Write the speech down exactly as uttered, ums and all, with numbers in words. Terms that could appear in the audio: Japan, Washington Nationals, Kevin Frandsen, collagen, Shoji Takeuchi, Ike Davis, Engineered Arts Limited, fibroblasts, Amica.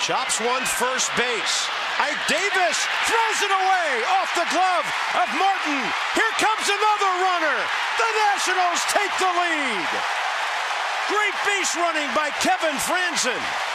Chops one first base. Ike Davis throws it away off the glove of Martin. Here comes another runner. The Nationals take the lead. Great base running by Kevin Frandsen.